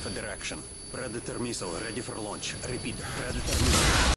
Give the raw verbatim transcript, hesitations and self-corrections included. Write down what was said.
for direction. Predator missile ready for launch. Repeat, Predator missile.